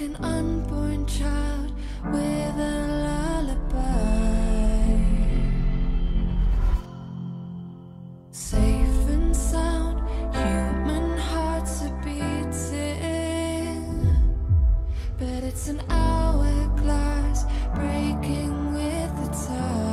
like an unborn child with a lullaby, safe and sound, human hearts are beating, but it's an hourglass breaking with the time.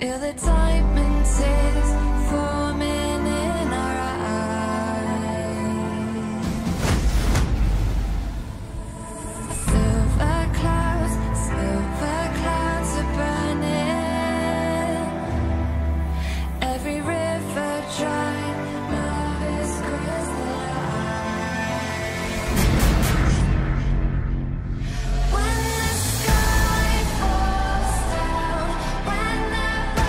Feel the diamond tears forming in our eyes. Silver clouds are burning. Every river dry, now is crystalline. When the sky falls down, when the day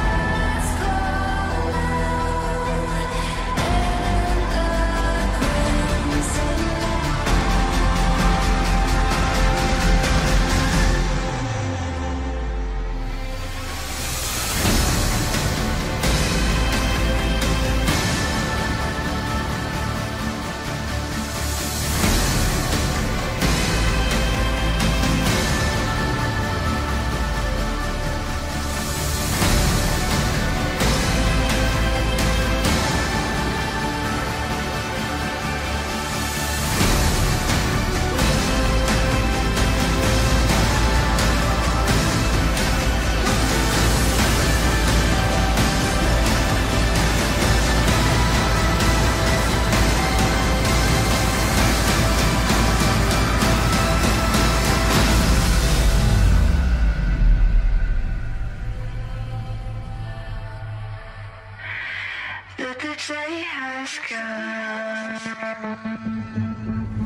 has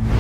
come.